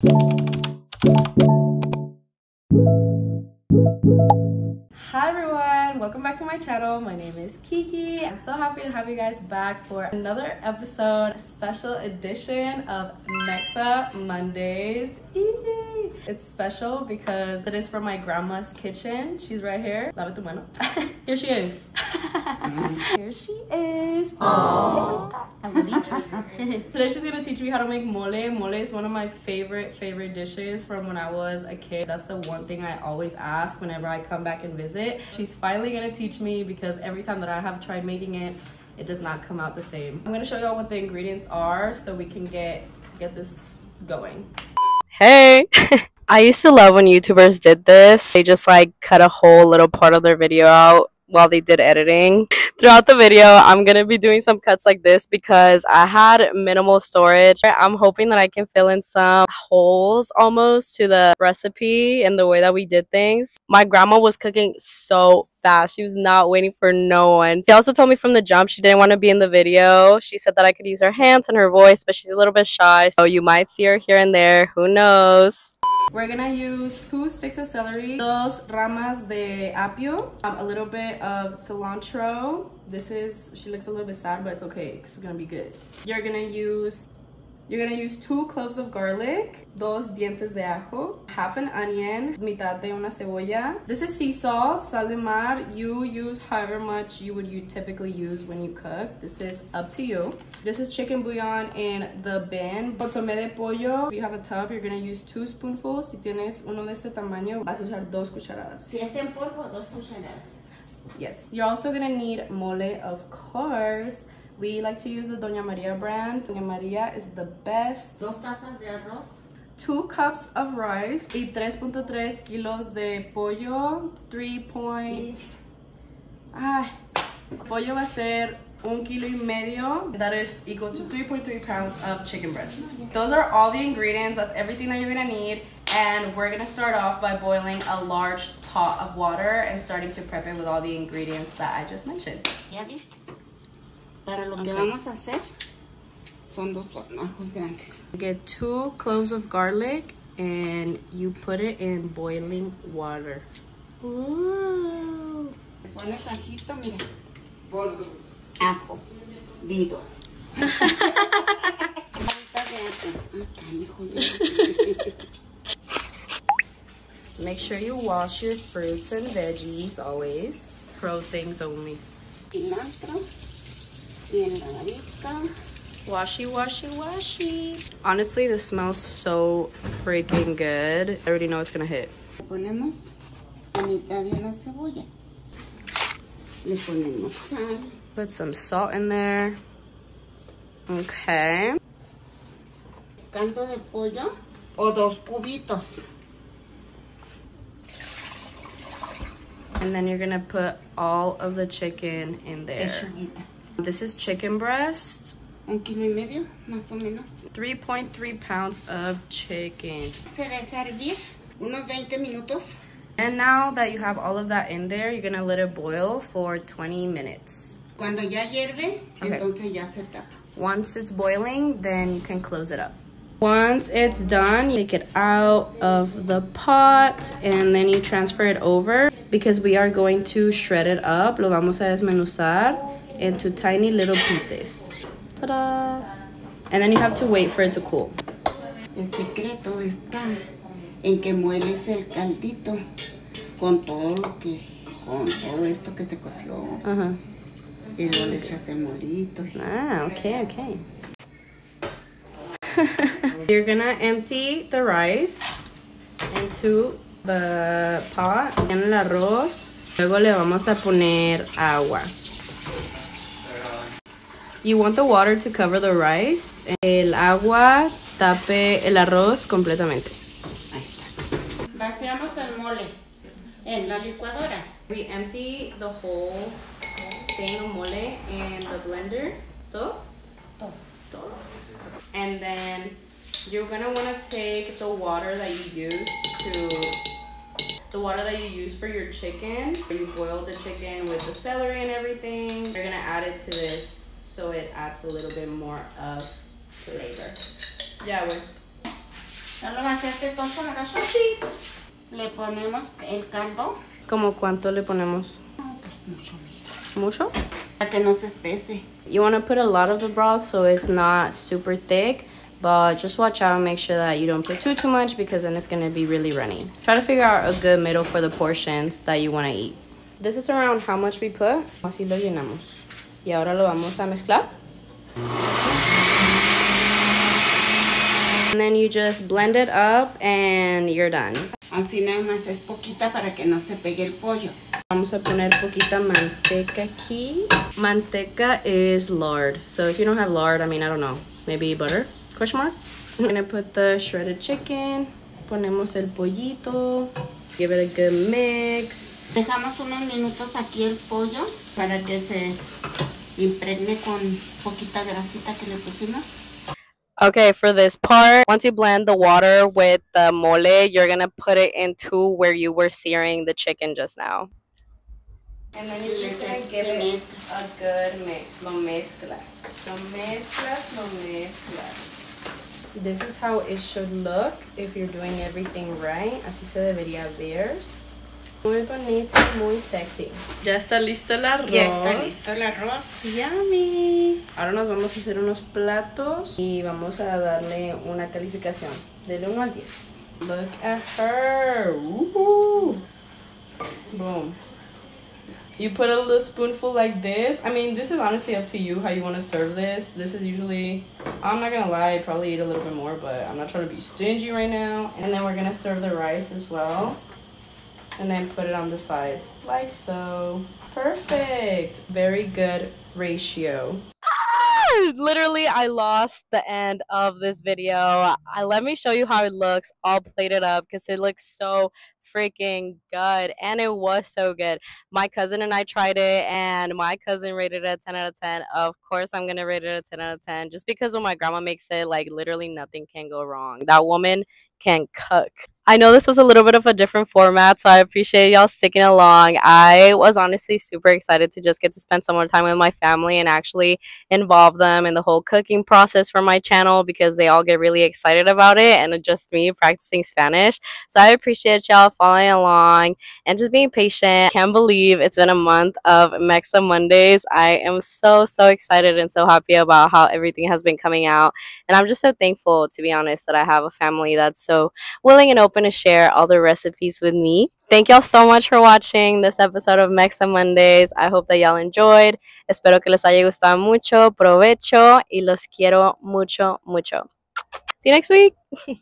Hi everyone, welcome back to my channel. My name is Kiki. I'm so happy to have you guys back for another episode, special edition of Mexa Mondays. It's special because it is from my grandma's kitchen. She's right here. Lava tu mano. Here she is. Here she is. Today she's gonna teach me how to make mole. Mole is one of my favorite dishes from when I was a kid. That's the one thing I always ask whenever I come back and visit. She's finally gonna teach me because every time that I have tried making it, it does not come out the same. I'm gonna show y'all what the ingredients are so we can get this going. Hey! I used to love when YouTubers did this. They just like cut a whole little part of their video out while they did editing. Throughout the video, I'm gonna be doing some cuts like this because I had minimal storage. I'm hoping that I can fill in some holes almost to the recipe and the way that we did things. My grandma was cooking so fast. She was not waiting for no one. She also told me from the jump she didn't want to be in the video. She said that I could use her hands and her voice, but she's a little bit shy, so you might see her here and there. Who knows? We're gonna use 2 sticks of celery, 2 ramas de apio, a little bit of cilantro. This is, she looks a little bit sad, but it's okay. It's gonna be good. You're gonna use 2 cloves of garlic, 2 dientes de ajo, half an onion, mitad de una cebolla. This is sea salt, sal de mar. You use however much you typically use when you cook. This is up to you. This is chicken bouillon in the bin. Consomé de pollo. If you have a tub, you're gonna use 2 spoonfuls. Si tienes uno de este tamaño, vas a usar 2 cucharadas. Si es en polvo, 2 cucharadas. Yes. You're also gonna need mole, of course. We like to use the Doña Maria brand. Doña Maria is the best. 2 tazas de arroz. 2 cups of rice. Y 3.3 kilos de pollo. 3. Ay. Pollo va a ser 1.5 kg. That is equal to 3.3 pounds of chicken breast. Those are all the ingredients. That's everything that you're gonna need. And we're gonna start off by boiling a large pot of water and starting to prep it with all the ingredients that I just mentioned. Para lo que vamos a hacer son 2 ajos grandes. You get 2 cloves of garlic and you put it in boiling water. Ooh. Le pones ajito, mira. Ajo. Dido. Make sure you wash your fruits and veggies always. Pro things only. Cilantro. Washi, washi, washi. Honestly, this smells so freaking good. I already know it's gonna hit. Le ponemos la mitad de una cebolla. Le ponemos sal. Put some salt in there. Okay. Caldo de pollo o 2 cubitos. And then you're gonna put all of the chicken in there. This is chicken breast. 1.5 kg, más o menos. 3.3 pounds of chicken. Se deja hervir unos 20 minutos. And now that you have all of that in there, you're gonna let it boil for 20 minutes. Cuando ya hierve, entonces ya se tapa. Once it's boiling, then you can close it up. Once it's done, you take it out of the pot and then you transfer it over because we are going to shred it up. Lo vamos a desmenuzar into tiny little pieces. Ta-da! And then you have to wait for it to cool. El secreto está en que mueles el caldito con todo lo que, con todo esto que se coció. Y luego le echas el molito. Ah, okay. You're gonna empty the rice into the pot. En el arroz. Luego le vamos a poner agua. You want the water to cover the rice. El agua tape el arroz completamente. Ahí está. Vaciamos el mole en la licuadora. We empty the whole thing of mole in the blender. Todo? Todo. And then you're gonna wanna take the water that you use for your chicken. You boiled the chicken with the celery and everything. You're gonna add it to this so it adds a little bit more of flavor. Yeah, Solo va a hacer este tocho para sushi. Le ponemos el caldo. ¿Cómo cuánto le ponemos? No, pues mucho. ¿Mucho? Para que no se espese. You want to put a lot of the broth so it's not super thick. But just watch out and make sure that you don't put too much, because then it's going to be really runny. So try to figure out a good middle for the portions that you want to eat. This is around how much we put. Así lo llenamos. Y ahora lo vamos a mezclar. And then you just blend it up and you're done. Así nada más es poquita para que no se pegue el pollo. Vamos a poner poquita manteca aquí. Manteca is lard. So if you don't have lard, I mean, I don't know. Maybe butter? Question mark? I'm gonna put the shredded chicken. Ponemos el pollito. Give it a good mix. Dejamos unos minutos aquí el pollo para que se impregne con poquita grasita que le pusimos. Okay, for this part, once you blend the water with the mole, you're gonna put it into where you were searing the chicken just now. And then you're just gonna give it a good mix. Lo mezclas. Lo mezclas, lo mezclas. This is how it should look if you're doing everything right. Así se debería ver. Muy bonito, muy sexy. Ya está listo el arroz. Ya está listo el arroz. Yummy. Ahora nos vamos a hacer unos platos y vamos a darle una calificación del 1 al 10. Look at her. Woohoo. Boom. You put a little spoonful like this. I mean, this is honestly up to you how you want to serve this. This is usually, I'm not going to lie, I probably eat a little bit more, but I'm not trying to be stingy right now. And then we're going to serve the rice as well. And then put it on the side, like so. Perfect. Very good ratio. Literally, I lost the end of this video. Let me show you how it looks all plated up, because it looks so freaking good, and it was so good. My cousin and I tried it, and my cousin rated it a 10 out of 10. Of course, I'm gonna rate it a 10 out of 10, just because when my grandma makes it, like, literally nothing can go wrong. That woman can cook. I know this was a little bit of a different format, so I appreciate y'all sticking along. I was honestly super excited to just get to spend some more time with my family and actually involve them in the whole cooking process for my channel, because they all get really excited about it, and just me practicing Spanish. So I appreciate y'all following along and just being patient. Can't believe it's been a month of Mexa Mondays. I am so excited and so happy about how everything has been coming out, and I'm just so thankful, to be honest, that I have a family that's so willing and open to share all the recipes with me. Thank y'all so much for watching this episode of Mexa Mondays. I hope that y'all enjoyed. Espero que les haya gustado mucho. Provecho y los quiero mucho. See you next week.